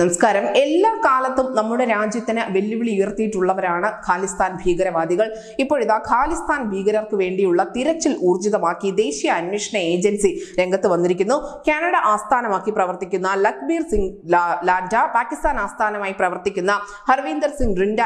നമസ്കാരം. എല്ലാ കാലത്തും നമ്മുടെ രാജ്യത്തിന് വെല്ലുവിളി ഉയർത്തിയിട്ടുള്ളവരാണ് ഖാലിസ്ഥാൻ ഭീകരവാദികൾ. ഇപ്പോഴിതാ ഖാലിസ്ഥാൻ ഭീകരർക്ക് വേണ്ടിയുള്ള തിരച്ചിൽ ഊർജിതമാക്കി ദേശീയ അന്വേഷണ ഏജൻസി രംഗത്ത് വന്നിരിക്കുന്നു. കാനഡ ആസ്ഥാനമാക്കി പ്രവർത്തിക്കുന്ന ലക്ബീർ സിംഗ് ലാഡ, പാകിസ്ഥാൻ ആസ്ഥാനമായി പ്രവർത്തിക്കുന്ന ഹർവീന്ദർ സിംഗ് റിൻഡ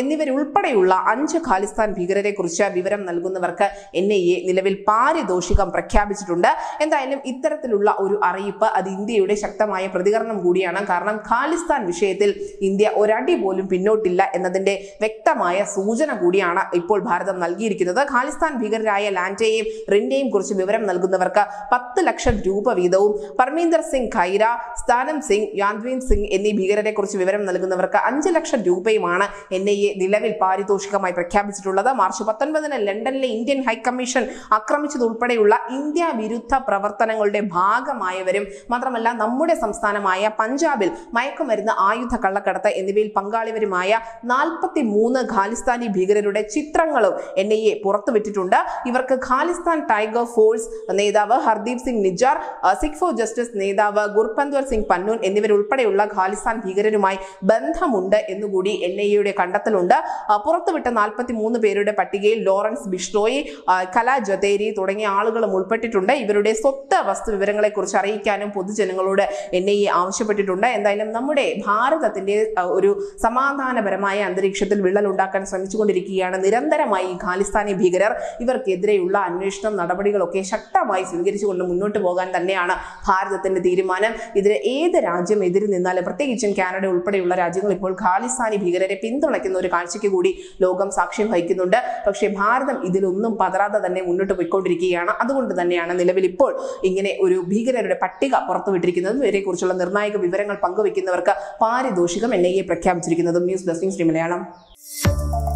എന്നിവരുൾപ്പെടെയുള്ള 5 ഖാലിസ്ഥാൻ ഭീകരരെ കുറിച്ച് വിവരം നൽകുന്നവർക്ക് NIA നിലവിൽ പാരിതോഷികം പ്രഖ്യാപിച്ചിട്ടുണ്ട്. എന്തായാലും ഇത്തരത്തിലുള്ള ഒരു അറിയിപ്പ് അത് ഇന്ത്യയുടെ ശക്തമായ പ്രതികരണം കൂടിയാണ്. കാരണം ഖാലിസ്ഥാൻ വിഷയത്തിൽ ഇന്ത്യ ഒരടി പോലും പിന്നോട്ടില്ല എന്നതിന്റെ വ്യക്തമായ സൂചന കൂടിയാണ് ഇപ്പോൾ ഭാരതം നൽകിയിരിക്കുന്നത്. ഖാലിസ്ഥാൻ ഭീകരരായ ലാൻഡയെയും റിൻഡയെയും കുറിച്ച് വിവരം നൽകുന്നവർക്ക് 10 ലക്ഷം രൂപ വീതവും പർമീന്ദർ സിംഗ് ഖൈര, സ്ഥാനം സിംഗ്, യാദ്വീൻ സിംഗ് എന്നീ ഭീകരരെ കുറിച്ച് വിവരം നൽകുന്നവർക്ക് 5 ലക്ഷം രൂപയുമാണ് NIA നിലവിൽ പാരിതോഷികമായി പ്രഖ്യാപിച്ചിട്ടുള്ളത്. മാർച്ച് 19 ലണ്ടനിലെ ഇന്ത്യൻ ഹൈക്കമ്മീഷൻ ആക്രമിച്ചതുൾപ്പെടെയുള്ള ഇന്ത്യ വിരുദ്ധ പ്രവർത്തനങ്ങളുടെ ഭാഗമായവരും മാത്രമല്ല നമ്മുടെ സംസ്ഥാനം പഞ്ചാബിൽ മയക്കുമരുന്ന്, ആയുധ കള്ളക്കടത്ത് എന്നിവയിൽ പങ്കാളിവരുമായ 43 ഖാലിസ്ഥാനി ഭീകരരുടെ ചിത്രങ്ങളും NIA പുറത്തുവിട്ടിട്ടുണ്ട്. ഇവർക്ക് ഖാലിസ്ഥാൻ ടൈഗർ ഫോഴ്സ് നേതാവ് ഹർദീപ് സിംഗ് നിജാർ, സിഖ് ഫോർ ജസ്റ്റിസ് നേതാവ് ഗുർപന്ദർ സിംഗ് പന്നൂൻ എന്നിവരുൾപ്പെടെയുള്ള ഖാലിസ്ഥാൻ ഭീകരരുമായി ബന്ധമുണ്ട് എന്നുകൂടി NIAയുടെ കണ്ടെത്തലുണ്ട്. പുറത്തുവിട്ട 43 പേരുടെ പട്ടികയിൽ ലോറൻസ് ബിഷ്ണോയി, കലാ ജതേരി തുടങ്ങിയ ആളുകളും ഉൾപ്പെട്ടിട്ടുണ്ട്. ഇവരുടെ സ്വത്ത് വസ്തു വിവരങ്ങളെ കുറിച്ച് അറിയിക്കാനും പൊതുജനങ്ങളോട് NIA ആവശ്യപ്പെട്ടിട്ടുണ്ട്. എന്തായാലും നമ്മുടെ ഭാരതത്തിന്റെ ഒരു സമാധാനപരമായ അന്തരീക്ഷത്തിൽ വിള്ളൽ ഉണ്ടാക്കാൻ ശ്രമിച്ചുകൊണ്ടിരിക്കുകയാണ് നിരന്തരമായി ഈ ഖാലിസ്ഥാനി ഭീകരർ. ഇവർക്കെതിരെയുള്ള അന്വേഷണം നടപടികളൊക്കെ ശക്തമായി സ്വീകരിച്ചുകൊണ്ട് മുന്നോട്ട് പോകാൻ തന്നെയാണ് ഭാരതത്തിന്റെ തീരുമാനം. ഇതിന് ഏത് രാജ്യം എതിര് നിന്നാലും, പ്രത്യേകിച്ചും കാനഡ ഉൾപ്പെടെയുള്ള രാജ്യങ്ങൾ ഇപ്പോൾ ഖാലിസ്ഥാനി ഭീകരരെ പിന്തുണയ്ക്കുന്ന ഒരു കാഴ്ചയ്ക്ക് കൂടി ലോകം സാക്ഷ്യം വഹിക്കുന്നുണ്ട്. പക്ഷേ ഭാരതം ഇതിലൊന്നും പതറാതെ തന്നെ മുന്നോട്ട് പോയിക്കൊണ്ടിരിക്കുകയാണ്. അതുകൊണ്ട് തന്നെയാണ് നിലവിൽ ഇപ്പോൾ ഇങ്ങനെ ഒരു ഭീകരരുടെ പട്ടിക പുറത്തുവിട്ടിരിക്കുന്നത്. ഇവരെക്കുറിച്ചുള്ള നിർണായക വിവരങ്ങൾ പങ്കുവെക്കുന്നവർക്ക് പാരിതോഷികം NIA പ്രഖ്യാപിച്ചിരിക്കുന്നത്. News desk Shri Malayalam.